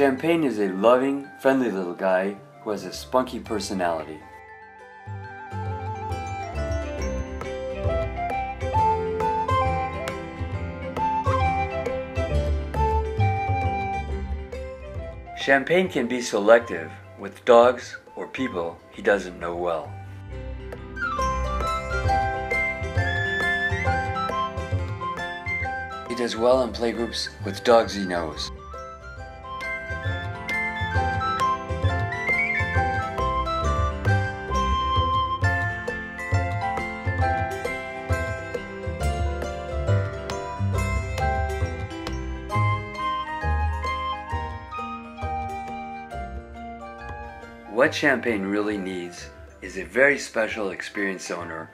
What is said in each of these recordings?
Champagne is a loving, friendly little guy who has a spunky personality. Champagne can be selective with dogs or people he doesn't know well. He does well in playgroups with dogs he knows. What Champagne really needs is a very special, experienced owner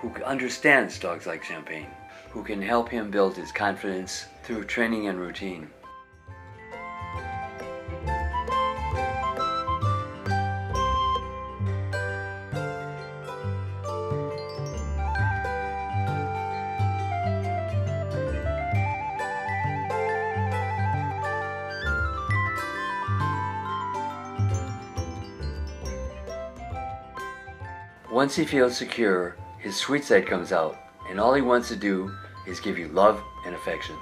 who understands dogs like Champagne, who can help him build his confidence through training and routine. Once he feels secure, his sweet side comes out, and all he wants to do is give you love and affection.